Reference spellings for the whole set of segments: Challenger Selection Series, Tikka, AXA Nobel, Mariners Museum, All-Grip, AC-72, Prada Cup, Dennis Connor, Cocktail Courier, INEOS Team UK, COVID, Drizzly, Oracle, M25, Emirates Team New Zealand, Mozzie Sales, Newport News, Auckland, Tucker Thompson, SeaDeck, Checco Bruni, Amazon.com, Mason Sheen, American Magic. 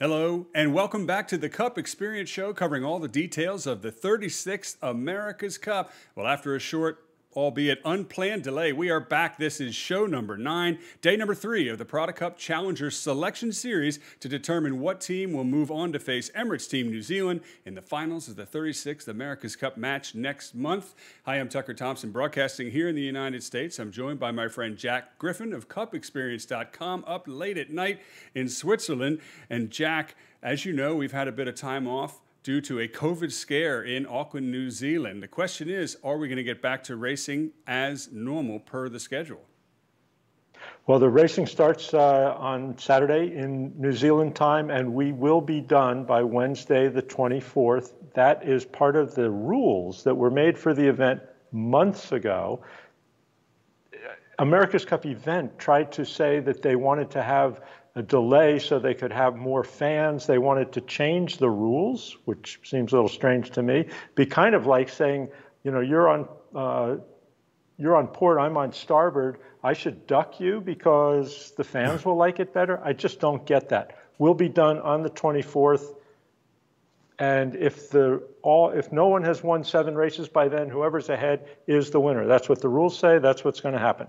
Hello, and welcome back to the Cup Experience Show, covering all the details of the 36th America's Cup. Well, after a short, albeit unplanned delay, we are back. This is show number 9, day number 3 of the Prada Cup Challenger Selection Series to determine what team will move on to face Emirates Team New Zealand in the finals of the 36th America's Cup match next month. Hi, I'm Tucker Thompson, broadcasting here in the United States. I'm joined by my friend Jack Griffin of cupexperience.com, up late at night in Switzerland. And Jack, as you know, we've had a bit of time off due to a COVID scare in Auckland, New Zealand. The question is, are we going to get back to racing as normal per the schedule? Well, the racing starts on Saturday in New Zealand time, and we will be done by Wednesday, the 24th. That is part of the rules that were made for the event months ago. America's Cup event tried to say that they wanted to have a delay so they could have more fans. They wanted to change the rules, which seems a little strange to me. Be kind of like saying, you know, you're on port, I'm on starboard. I should duck you because the fans will like it better. I just don't get that. We'll be done on the 24th, and if no one has won 7 races by then, whoever's ahead is the winner. That's what the rules say. That's what's going to happen.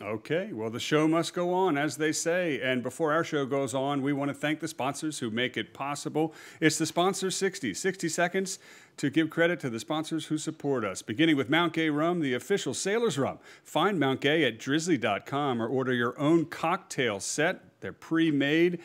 Okay, well, the show must go on, as they say. And before our show goes on, we want to thank the sponsors who make it possible. It's the Sponsor 60 seconds to give credit to the sponsors who support us, beginning with Mount Gay Rum, the official sailor's rum. Find Mount Gay at Drizzly.com or order your own cocktail set. They're pre-made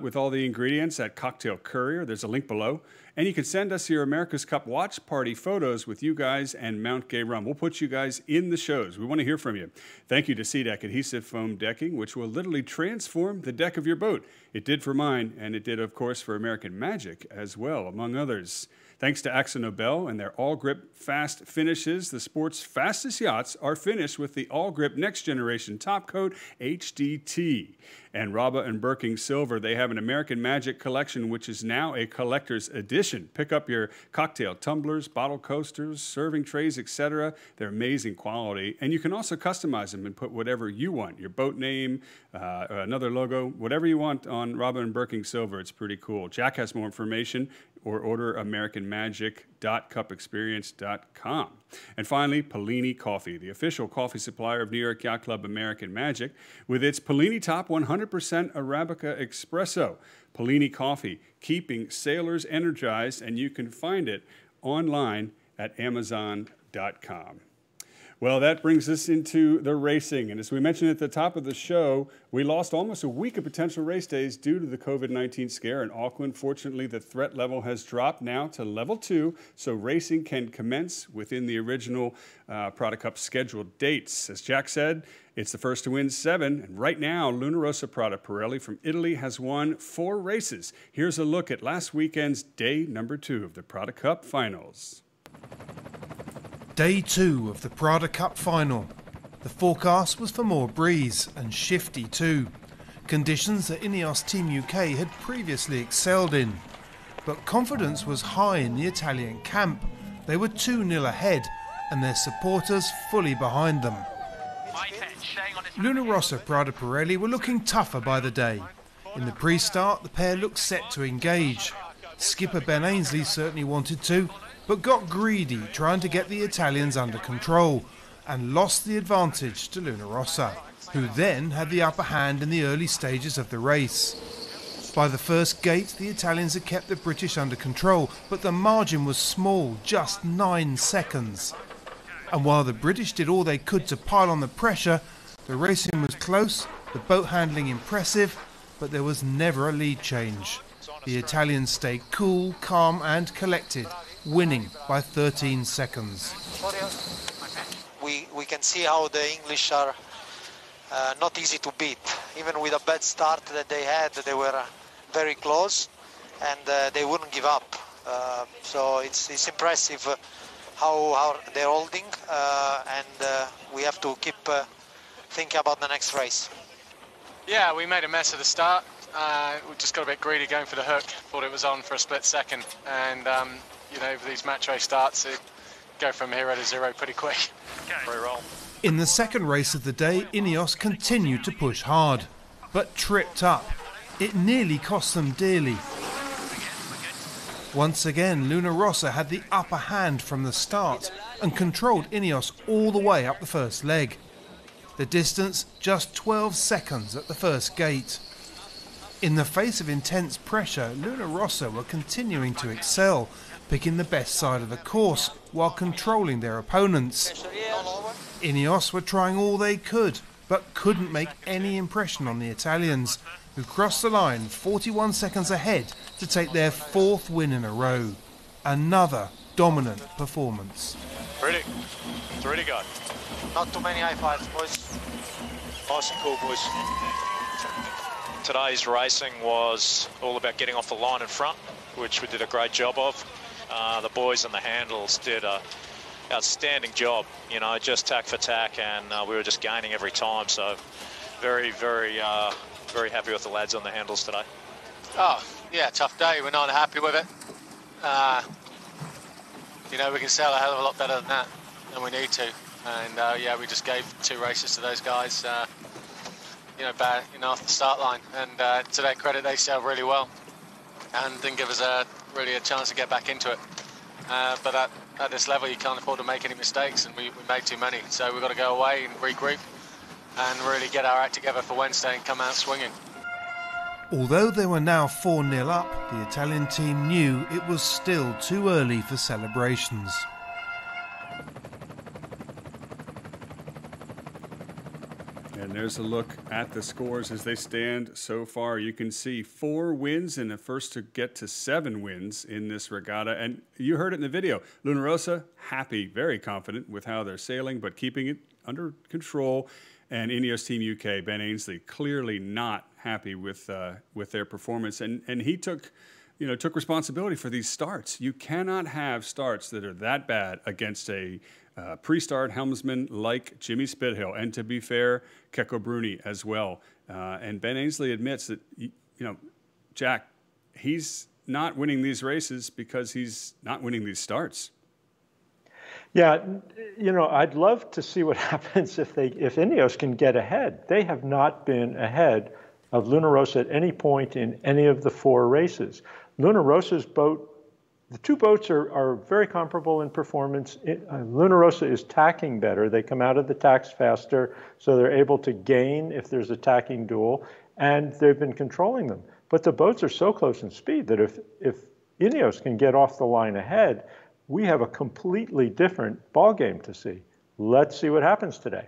with all the ingredients at Cocktail Courier. There's a link below. And you can send us your America's Cup watch party photos with you guys and Mount Gay Rum. We'll put you guys in the shows. We want to hear from you. Thank you to SeaDeck adhesive foam decking, which will literally transform the deck of your boat. It did for mine, and it did, of course, for American Magic as well, among others. Thanks to AXA Nobel and their All-Grip fast finishes. The sport's fastest yachts are finished with the All-Grip Next Generation Top Coat HDT. And Rabah and Birking Silver, they have an American Magic collection, which is now a collector's edition. Pick up your cocktail tumblers, bottle coasters, serving trays, etc. They're amazing quality. And you can also customize them and put whatever you want, your boat name, another logo, whatever you want on Rabah and Birking Silver. It's pretty cool. Jack has more information, or order AmericanMagic.cupexperience.com. And finally, Pellini Coffee, the official coffee supplier of New York Yacht Club American Magic, with its Pellini Top 100% Arabica Espresso. Pellini Coffee, keeping sailors energized, and you can find it online at Amazon.com. Well, that brings us into the racing. And as we mentioned at the top of the show, we lost almost a week of potential race days due to the COVID-19 scare in Auckland. Fortunately, the threat level has dropped now to level 2, so racing can commence within the original Prada Cup scheduled dates. As Jack said, it's the first to win 7. And right now, Luna Rossa Prada Pirelli from Italy has won 4 races. Here's a look at last weekend's day number 2 of the Prada Cup finals. Day 2 of the Prada Cup final. The forecast was for more breeze, and shifty too. Conditions that INEOS Team UK had previously excelled in. But confidence was high in the Italian camp. They were 2-0 ahead, and their supporters fully behind them. Luna Rossa Prada Pirelli were looking tougher by the day. In the pre-start, the pair looked set to engage. Skipper Ben Ainslie certainly wanted to, but got greedy trying to get the Italians under control and lost the advantage to Luna Rossa, who then had the upper hand in the early stages of the race. By the first gate, the Italians had kept the British under control, but the margin was small, just 9 seconds. And while the British did all they could to pile on the pressure, the racing was close, the boat handling impressive, but there was never a lead change. The Italians stayed cool, calm and collected, winning by 13 seconds. We can see how the English are not easy to beat. Even with a bad start that they had, they were very close, and they wouldn't give up. So it's impressive how they're holding, and we have to keep thinking about the next race. Yeah, we made a mess of the start. We just got a bit greedy going for the hook. Thought it was on for a split second, and you know, for these match race starts, it go from hero to zero pretty quick. Free roll. In the second race of the day, INEOS continued to push hard, but tripped up. It nearly cost them dearly. Once again, Luna Rossa had the upper hand from the start and controlled INEOS all the way up the first leg. The distance just 12 seconds at the first gate. In the face of intense pressure, Luna Rossa were continuing to excel, picking the best side of the course while controlling their opponents. INEOS were trying all they could, but couldn't make any impression on the Italians, who crossed the line 41 seconds ahead to take their fourth win in a row. Another dominant performance. Ready? It's ready to go. Not too many high fives, boys. Nice and cool, boys. Today's racing was all about getting off the line in front, which we did a great job of. The boys and the handles did a outstanding job, you know, just tack for tack, and we were just gaining every time. So very, very happy with the lads on the handles today. Oh, yeah, tough day. We're not happy with it. You know, we can sell a hell of a lot better than that, and we need to. And, yeah, we just gave two races to those guys, you know, back, you know, off the start line. And to their credit, they sailed really well and didn't give us really a chance to get back into it. But at this level, you can't afford to make any mistakes, and we made too many. So we've got to go away and regroup and really get our act together for Wednesday and come out swinging. Although they were now 4-0 up, the Italian team knew it was still too early for celebrations. And there's a look at the scores as they stand so far. You can see 4 wins and the first to get to 7 wins in this regatta. And you heard it in the video. Luna Rossa, happy, very confident with how they're sailing, but keeping it under control. And INEOS Team UK, Ben Ainslie, clearly not happy with their performance. And he took responsibility for these starts. You cannot have starts that are that bad against a pre-start helmsman like Jimmy Spithill. And to be fair, Checco Bruni as well. And Ben Ainslie admits that, Jack, he's not winning these races because he's not winning these starts. Yeah, I'd love to see what happens if INEOS can get ahead. They have not been ahead of Luna Rossa at any point in any of the 4 races. Luna Rossa's boat, the 2 boats are very comparable in performance. Luna Rossa is tacking better. They come out of the tacks faster, so they're able to gain if there's a tacking duel, and they've been controlling them. But the boats are so close in speed that if INEOS can get off the line ahead, we have a completely different ballgame to see. Let's see what happens today.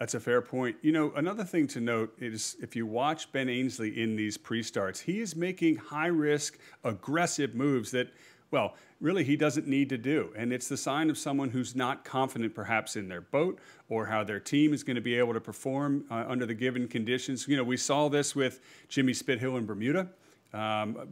That's a fair point. Another thing to note is if you watch Ben Ainslie in these pre-starts, he is making high-risk, aggressive moves that, well, really he doesn't need to do. And it's the sign of someone who's not confident perhaps in their boat or how their team is going to be able to perform under the given conditions. We saw this with Jimmy Spithill in Bermuda.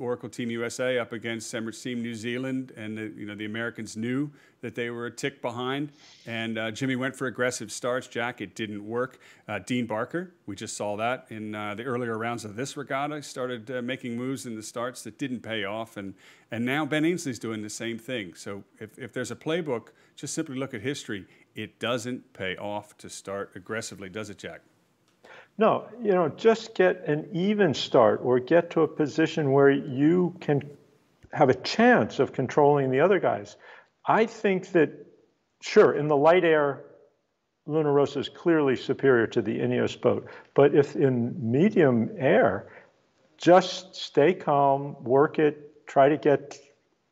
Oracle Team USA up against Emirates Team New Zealand, and the Americans knew that they were a tick behind, and Jimmy went for aggressive starts. Jack, it didn't work. Dean Barker, we just saw that in the earlier rounds of this regatta, started making moves in the starts that didn't pay off, and now Ben Ainslie's doing the same thing. So if there's a playbook, just simply look at history. It doesn't pay off to start aggressively, does it, Jack? No, just get an even start or get to a position where you can have a chance of controlling the other guys. I think that, sure, in the light air, Luna Rossa is clearly superior to the INEOS boat. But if in medium air, just stay calm, work it, try to get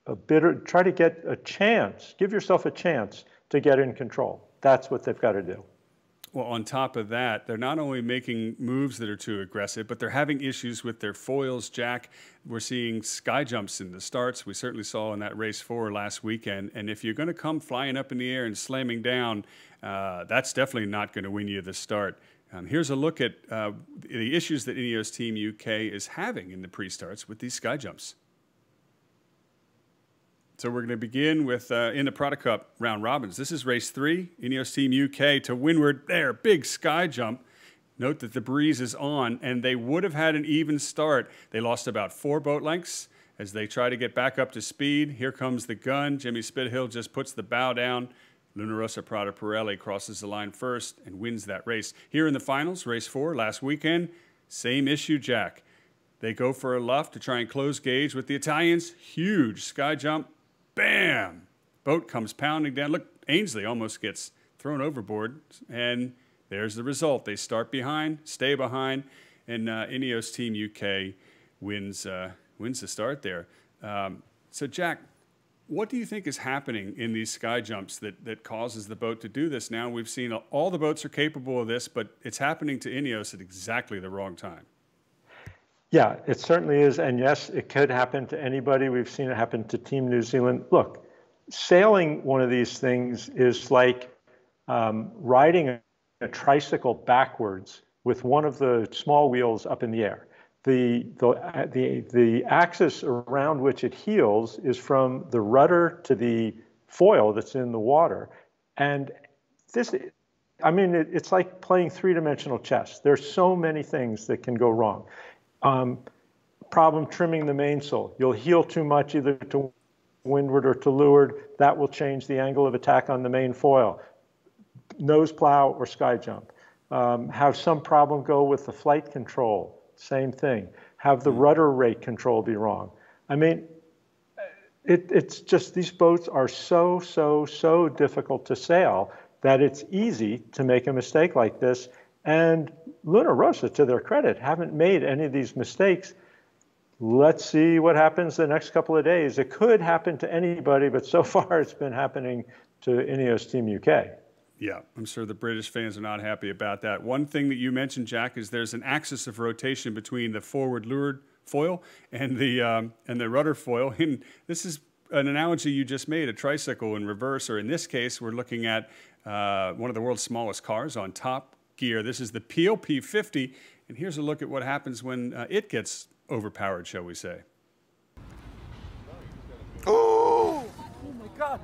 a chance, give yourself a chance to get in control. That's what they've got to do. Well, on top of that, they're not only making moves that are too aggressive, but they're having issues with their foils, Jack. We're seeing sky jumps in the starts. We certainly saw in that race 4 last weekend. And if you're going to come flying up in the air and slamming down, that's definitely not going to win you the start. Here's a look at the issues that INEOS Team UK is having in the pre-starts with these sky jumps. So we're going to begin with, in the Prada Cup, round robins. This is race 3, INEOS Team UK to windward there, big sky jump. Note that the breeze is on, and they would have had an even start. They lost about 4 boat lengths as they try to get back up to speed. Here comes the gun. Jimmy Spithill just puts the bow down. Luna Rossa Prada Pirelli crosses the line first and wins that race. Here in the finals, race 4, last weekend, same issue, Jack. They go for a luff to try and close gauge with the Italians. Huge sky jump. Bam! Boat comes pounding down. Look, Ainslie almost gets thrown overboard. And there's the result. They start behind, stay behind, and INEOS Team UK wins the start there. So, Jack, what do you think is happening in these sky jumps that causes the boat to do this now? We've seen all the boats are capable of this, but it's happening to INEOS at exactly the wrong time. Yeah, it certainly is. And yes, it could happen to anybody. We've seen it happen to Team New Zealand. Look, sailing one of these things is like riding a tricycle backwards with one of the small wheels up in the air. The axis around which it heels is from the rudder to the foil that's in the water. And this, I mean, it's like playing three-dimensional chess. There's so many things that can go wrong. Problem trimming the mainsail. You'll heel too much either to windward or to leeward. That will change the angle of attack on the main foil. Nose plow or sky jump. Have some problem go with the flight control. Same thing. Have the rudder rate control be wrong. I mean, it's just these boats are so, so, so difficult to sail that it's easy to make a mistake like this. And Luna Rossa, to their credit, haven't made any of these mistakes. Let's see what happens the next couple of days. It could happen to anybody, but so far it's been happening to INEOS Team UK. Yeah, I'm sure the British fans are not happy about that. One thing that you mentioned, Jack, is there's an axis of rotation between the forward leeward foil and the rudder foil. And this is an analogy you just made, a tricycle in reverse, or in this case, we're looking at one of the world's smallest cars on top gear. This is the PLP 50, and here's a look at what happens when it gets overpowered, shall we say. Oh! Oh my God!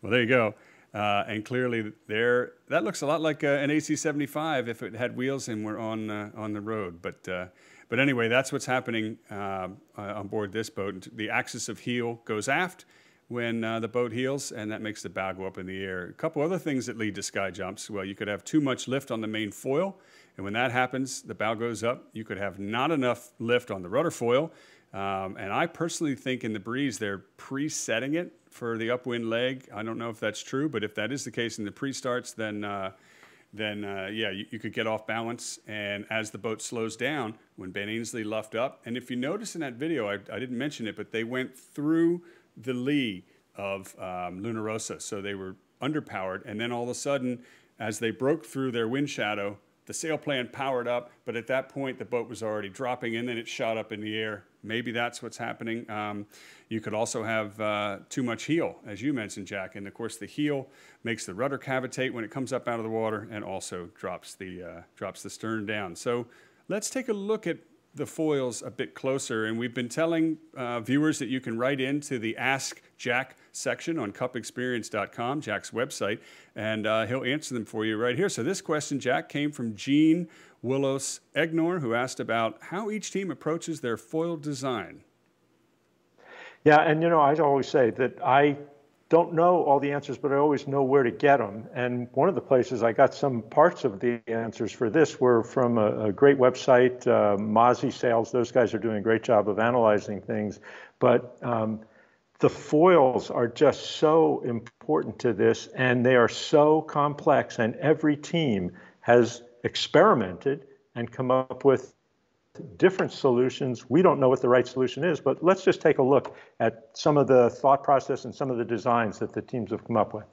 Well, there you go. And clearly there, that looks a lot like an AC-75 if it had wheels and were on the road. But anyway, that's what's happening on board this boat. The axis of heel goes aft when the boat heels, and that makes the bow go up in the air. A couple other things that lead to sky jumps. Well, you could have too much lift on the main foil, and when that happens, the bow goes up. You could have not enough lift on the rudder foil, and I personally think in the breeze they're pre-setting it for the upwind leg. I don't know if that's true, but if that is the case in the pre-starts, then yeah, you could get off balance. And as the boat slows down, when Ben Ainslie luffed up, and if you notice in that video, I didn't mention it, but they went through the lee of Luna Rossa, so they were underpowered, and then all of a sudden, as they broke through their wind shadow, the sail plan powered up, but at that point, the boat was already dropping, and then it shot up in the air. Maybe that's what's happening. You could also have too much heel, as you mentioned, Jack, and of course, the heel makes the rudder cavitate when it comes up out of the water and also drops the stern down. So let's take a look at the foils a bit closer, and we've been telling viewers that you can write into the Ask Jack section on cupexperience.com, Jack's website, and he'll answer them for you right here. So this question, Jack, came from Gene Willows Egner, who asked about how each team approaches their foil design. Yeah, and you know, I always say that I don't know all the answers, but I always know where to get them. And one of the places I got some parts of the answers for this were from a great website, Mozzie Sales. Those guys are doing a great job of analyzing things. But the foils are just so important to this, and they are so complex. And every team has experimented and come up with different solutions. We don't know what the right solution is, but let's just take a look at some of the thought process and some of the designs that the teams have come up with.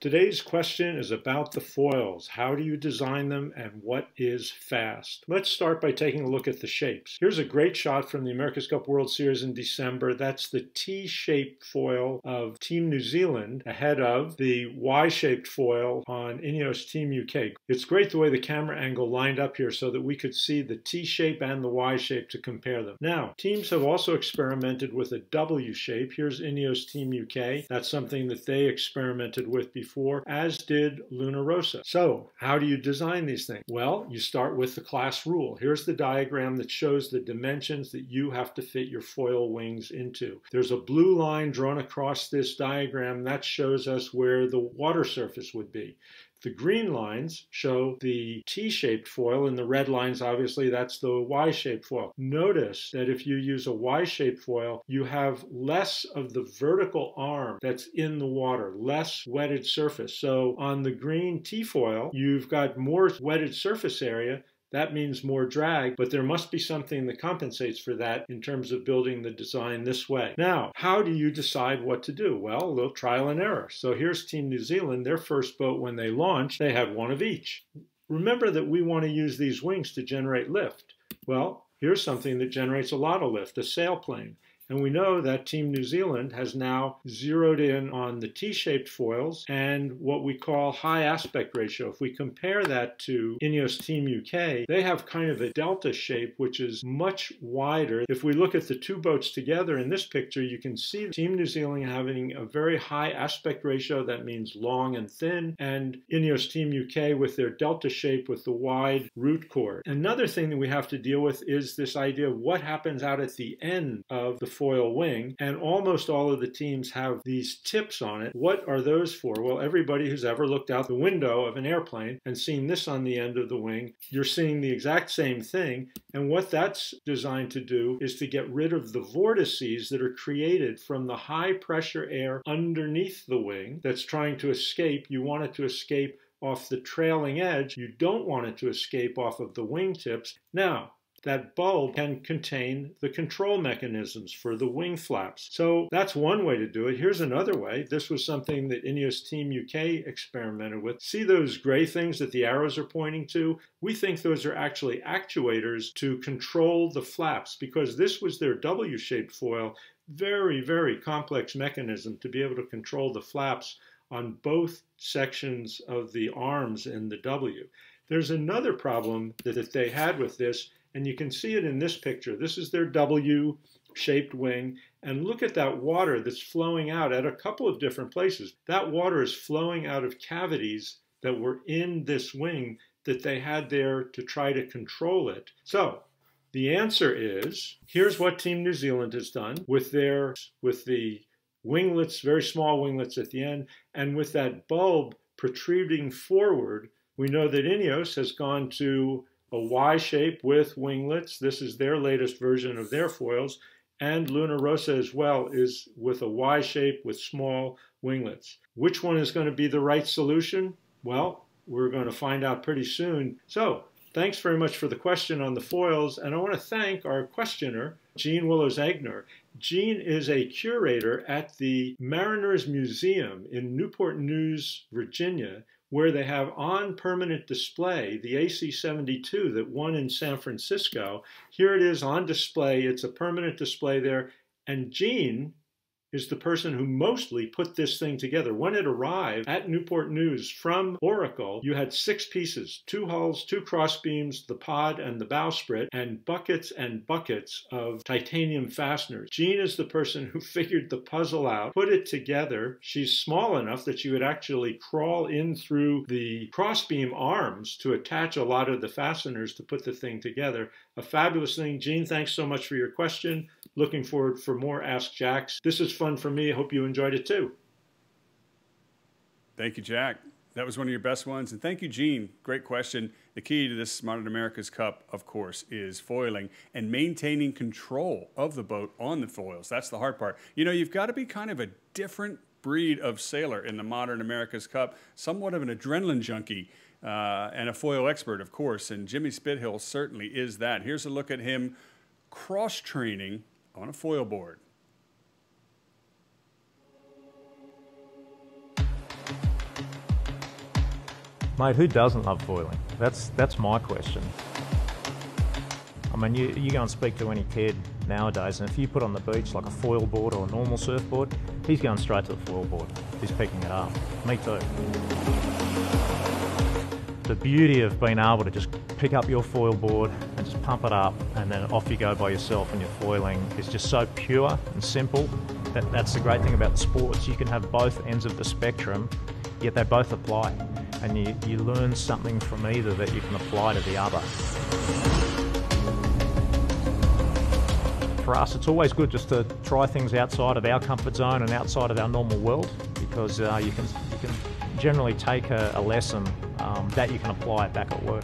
Today's question is about the foils. How do you design them, and what is fast? Let's start by taking a look at the shapes. Here's a great shot from the America's Cup World Series in December. That's the T-shaped foil of Team New Zealand ahead of the Y-shaped foil on INEOS Team UK. It's great the way the camera angle lined up here so that we could see the T-shape and the Y-shape to compare them. Now, teams have also experimented with a W-shape. Here's INEOS Team UK. That's something that they experimented with before, as did Luna Rossa. So how do you design these things? Well, you start with the class rule. Here's the diagram that shows the dimensions that you have to fit your foil wings into. There's a blue line drawn across this diagram that shows us where the water surface would be. The green lines show the T-shaped foil, and the red lines, obviously, that's the Y-shaped foil. Notice that if you use a Y-shaped foil, you have less of the vertical arm that's in the water, less wetted surface. So on the green T-foil, you've got more wetted surface area. That means more drag, but there must be something that compensates for that in terms of building the design this way. Now, how do you decide what to do? Well, a little trial and error. So here's Team New Zealand. Their first boat, when they launched, they had one of each. Remember that we want to use these wings to generate lift. Well, here's something that generates a lot of lift, a sailplane. And we know that Team New Zealand has now zeroed in on the T-shaped foils and what we call high aspect ratio. If we compare that to INEOS Team UK, they have kind of a delta shape, which is much wider. If we look at the two boats together in this picture, you can see Team New Zealand having a very high aspect ratio. That means long and thin. And INEOS Team UK with their delta shape with the wide root chord. Another thing that we have to deal with is this idea of what happens out at the end of the foil wing, and almost all of the teams have these tips on it. What are those for? Well, everybody who's ever looked out the window of an airplane and seen this on the end of the wing, you're seeing the exact same thing, and what that's designed to do is to get rid of the vortices that are created from the high pressure air underneath the wing that's trying to escape. You want it to escape off the trailing edge. You don't want it to escape off of the wingtips. Now, that bulb can contain the control mechanisms for the wing flaps. So that's one way to do it. Here's another way. This was something that INEOS Team UK experimented with. See those gray things that the arrows are pointing to? We think those are actually actuators to control the flaps, because this was their W-shaped foil. Very, very complex mechanism to be able to control the flaps on both sections of the arms in the W. There's another problem that they had with this, and you can see it in this picture. This is their W-shaped wing. And look at that water that's flowing out at a couple of different places. That water is flowing out of cavities that were in this wing that they had there to try to control it. So the answer is, here's what Team New Zealand has done with the winglets, very small winglets at the end, and with that bulb protruding forward. We know that INEOS has gone to a Y shape with winglets. This is their latest version of their foils. And Luna Rossa as well is with a Y shape with small winglets. Which one is going to be the right solution? Well, we're going to find out pretty soon. So thanks very much for the question on the foils. And I want to thank our questioner, Gene Willows Egner. Gene is a curator at the Mariners Museum in Newport News, Virginia, where they have on permanent display the AC-72 that won in San Francisco. Here it is on display. It's a permanent display there. And Gene is the person who mostly put this thing together. When it arrived at Newport News from Oracle, you had 6 pieces, 2 hulls, 2 crossbeams, the pod and the bowsprit, and buckets of titanium fasteners. Gene is the person who figured the puzzle out, put it together. She's small enough that she would actually crawl in through the crossbeam arms to attach a lot of the fasteners to put the thing together. A fabulous thing. Gene, thanks so much for your question. Looking forward for more Ask Jacks. This is fun for me. I hope you enjoyed it too. Thank you, Jack. That was one of your best ones. And thank you, Gene. Great question. The key to this modern America's Cup, of course, is foiling and maintaining control of the boat on the foils. That's the hard part. You know, you've got to be kind of a different breed of sailor in the modern America's Cup, somewhat of an adrenaline junkie. And a foil expert, of course, and Jimmy Spithill certainly is that. Here's a look at him cross-training on a foil board. Mate, who doesn't love foiling? That's my question. I mean, you go and speak to any kid nowadays, and if you put on the beach like a foil board or a normal surfboard, he's going straight to the foil board. He's picking it up. Me too. The beauty of being able to just pick up your foil board and just pump it up and then off you go by yourself and your foiling is just so pure and simple. That's the great thing about the sports. You can have both ends of the spectrum, yet they both apply. And you learn something from either that you can apply to the other. For us, it's always good just to try things outside of our comfort zone and outside of our normal world, because you can generally take a lesson that you can apply back at work.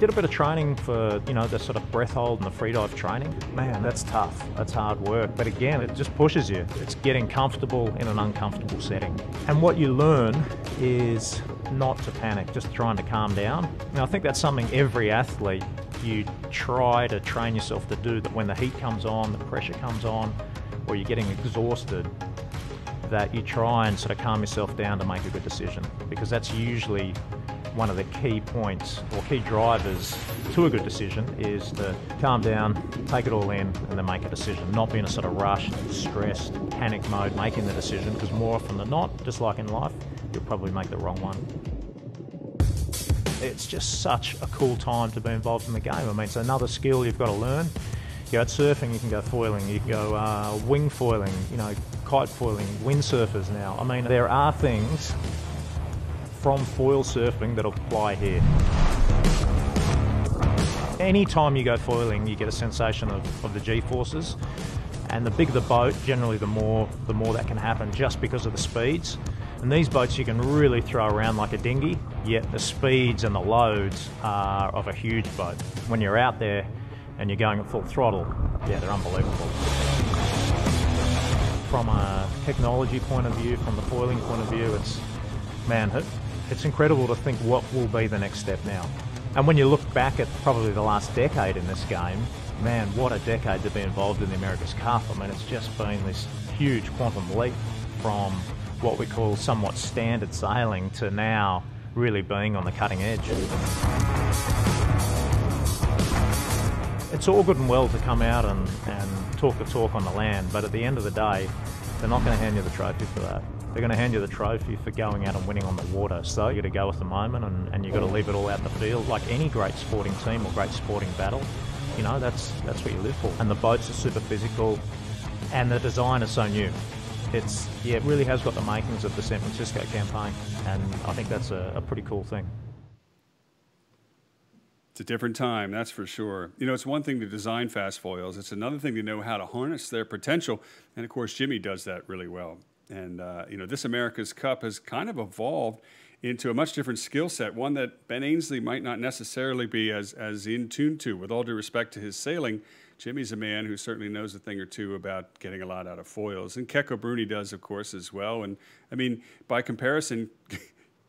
Did a bit of training for, you know, the sort of breath hold and the free dive training. Man, that's tough. That's hard work. But again, it just pushes you. It's getting comfortable in an uncomfortable setting. And what you learn is not to panic, just trying to calm down. Now, I think that's something every athlete, you try to train yourself to do, that when the heat comes on, the pressure comes on, or you're getting exhausted, that you try and sort of calm yourself down to make a good decision, because that's usually one of the key points or key drivers to a good decision, is to calm down, take it all in, and then make a decision. Not be in a sort of rushed, stressed, panic mode making the decision, because more often than not, just like in life, you'll probably make the wrong one. It's just such a cool time to be involved in the game. I mean, it's another skill you've got to learn. You know, at surfing, you can go foiling, you can go wing foiling, you know, kite foiling, windsurfers now. I mean, there are things from foil surfing that apply here. Anytime you go foiling, you get a sensation of the G-forces, and the bigger the boat, generally the more that can happen, just because of the speeds. And these boats you can really throw around like a dinghy, yet the speeds and the loads are of a huge boat. When you're out there and you're going at full throttle, yeah, they're unbelievable. From a technology point of view, from the foiling point of view, it's, man, it's incredible to think what will be the next step now. And when you look back at probably the last decade in this game, man, what a decade to be involved in the America's Cup. I mean, it's just been this huge quantum leap from what we call somewhat standard sailing to now really being on the cutting edge. It's all good and well to come out and talk the talk on the land, but at the end of the day, they're not going to hand you the trophy for that. They're going to hand you the trophy for going out and winning on the water. So you've got to go with the moment, and you've got to leave it all out in the field. Like any great sporting team or great sporting battle, you know, that's what you live for. And the boats are super physical, and the design is so new. It's, yeah, it really has got the makings of the San Francisco campaign, and I think that's a pretty cool thing. It's a different time, that's for sure. You know, it's one thing to design fast foils. It's another thing to know how to harness their potential. And, of course, Jimmy does that really well. And, you know, this America's Cup has kind of evolved into a much different skill set, one that Ben Ainslie might not necessarily be as in tune to. With all due respect to his sailing, Jimmy's a man who certainly knows a thing or two about getting a lot out of foils. And Checco Bruni does, of course, as well. And, I mean, by comparison,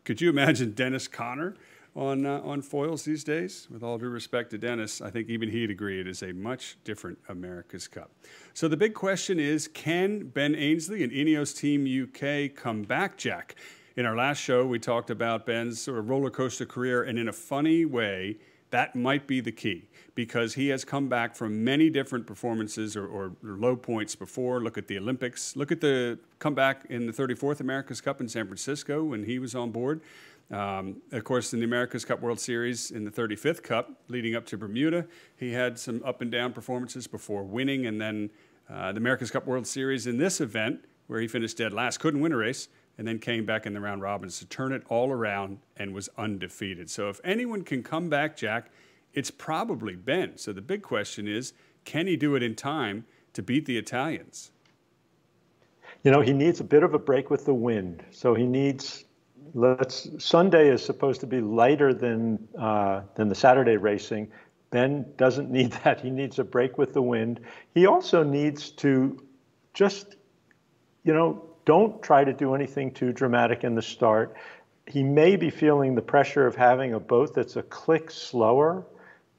could you imagine Dennis Connor on foils these days? With all due respect to Dennis, I think even he'd agree it is a much different America's Cup. So the big question is, can Ben Ainslie and INEOS Team UK come back, Jack? In our last show, we talked about Ben's sort of roller coaster career, and in a funny way, that might be the key, because he has come back from many different performances or low points before. Look at the Olympics. Look at the comeback in the 34th America's Cup in San Francisco when he was on board. Of course, in the America's Cup World Series, in the 35th Cup, leading up to Bermuda, he had some up and down performances before winning. And then the America's Cup World Series in this event, where he finished dead last, couldn't win a race, and then came back in the round robins to turn it all around and was undefeated. So if anyone can come back, Jack, it's probably Ben. So the big question is, can he do it in time to beat the Italians? You know, he needs a bit of a break with the wind. So he needs... Sunday is supposed to be lighter than the Saturday racing. Ben doesn't need that. He needs a break with the wind. He also needs to just, you know, don't try to do anything too dramatic in the start. He may be feeling the pressure of having a boat that's a click slower,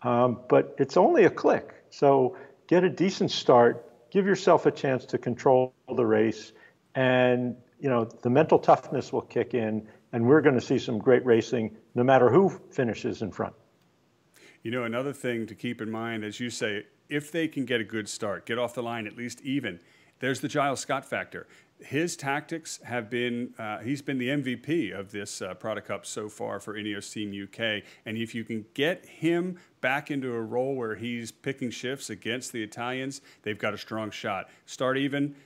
but it's only a click. So get a decent start. Give yourself a chance to control the race, and, you know, the mental toughness will kick in, and we're going to see some great racing no matter who finishes in front. You know, another thing to keep in mind, as you say, if they can get a good start, get off the line at least even, there's the Giles Scott factor. His tactics have been, he's been the MVP of this Prada Cup so far for INEOS Team UK. And if you can get him back into a role where he's picking shifts against the Italians, they've got a strong shot. Start even,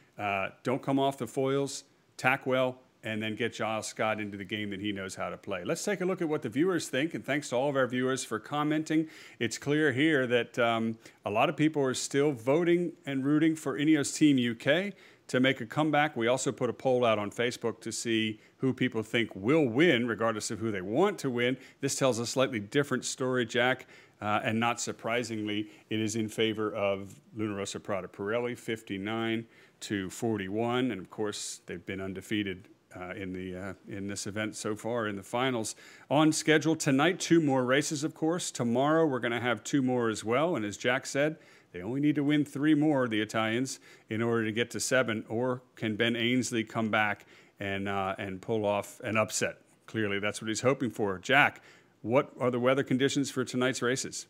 don't come off the foils, tack well, and then get Giles Scott into the game that he knows how to play. Let's take a look at what the viewers think, and thanks to all of our viewers for commenting. It's clear here that a lot of people are still voting and rooting for INEOS Team UK. to make a comeback. We also put a poll out on Facebook to see who people think will win, regardless of who they want to win. This tells a slightly different story, Jack. And not surprisingly, it is in favor of Luna Rossa Prada Pirelli, 59-41. And of course, they've been undefeated in this event so far in the finals. On schedule tonight, 2 more races, of course. Tomorrow, we're going to have 2 more as well. And as Jack said, they only need to win 3 more, the Italians, in order to get to 7. Or can Ben Ainslie come back and pull off an upset? Clearly, that's what he's hoping for. Jack, what are the weather conditions for tonight's races?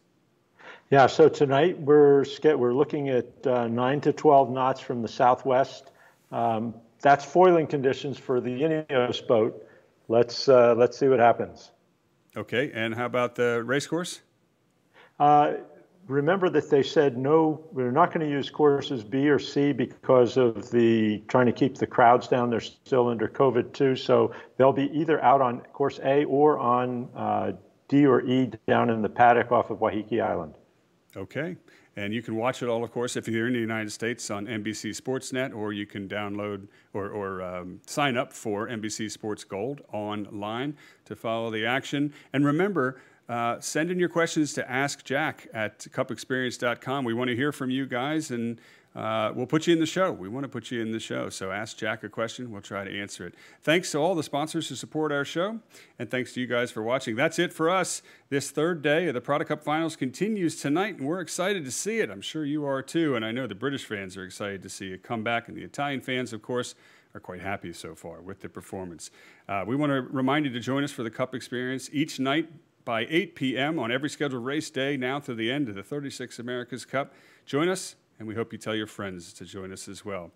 Yeah, so tonight we're looking at 9 to 12 knots from the southwest. That's foiling conditions for the INEOS boat. Let's see what happens. Okay, and how about the race course? Remember that they said no, we're not going to use courses B or C because of the trying to keep the crowds down. They're still under COVID too, so they'll be either out on course A or on D or E down in the paddock off of Waiheke Island. Okay, and you can watch it all, of course, if you're in the United States on NBC Sportsnet, or you can download or sign up for NBC Sports Gold online to follow the action. And remember, send in your questions to Ask Jack at cupexperience.com. We want to hear from you guys, and we'll put you in the show. We want to put you in the show. So ask Jack a question. We'll try to answer it. Thanks to all the sponsors who support our show, and thanks to you guys for watching. That's it for us. This third day of the Prada Cup Finals continues tonight, and we're excited to see it. I'm sure you are too, and I know the British fans are excited to see it come back, and the Italian fans, of course, are quite happy so far with the performance. We want to remind you to join us for the Cup Experience each night by 8 p.m. on every scheduled race day now through the end of the 36th America's Cup. Join us, and we hope you tell your friends to join us as well.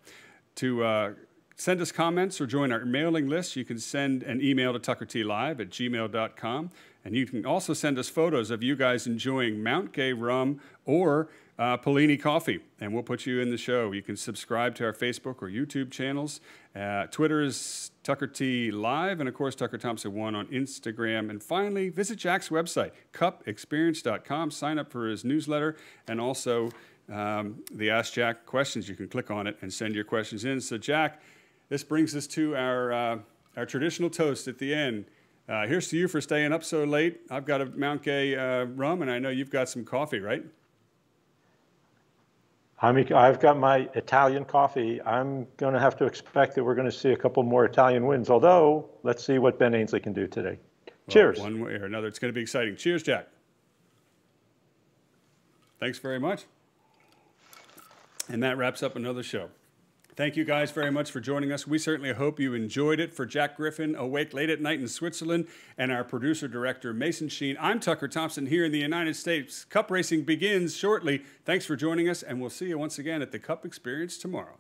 To send us comments or join our mailing list, you can send an email to tuckertlive@gmail.com. And you can also send us photos of you guys enjoying Mount Gay Rum or Pellini Coffee, and we'll put you in the show. You can subscribe to our Facebook or YouTube channels. Twitter is Tucker T Live, and of course, Tucker Thompson 1 on Instagram. And finally, visit Jack's website, cupexperience.com. Sign up for his newsletter, and also the Ask Jack questions. You can click on it and send your questions in. So, Jack, this brings us to our traditional toast at the end. Here's to you for staying up so late. I've got a Mount Gay rum, and I know you've got some coffee, right? I've got my Italian coffee. I'm going to have to expect that we're going to see a couple more Italian wins, although let's see what Ben Ainslie can do today. Well, cheers. One way or another, it's going to be exciting. Cheers, Jack. Thanks very much. And that wraps up another show. Thank you guys very much for joining us. We certainly hope you enjoyed it. For Jack Griffin, awake late at night in Switzerland, and our producer-director, Mason Sheen, I'm Tucker Thompson here in the United States. Cup racing begins shortly. Thanks for joining us, and we'll see you once again at the Cup Experience tomorrow.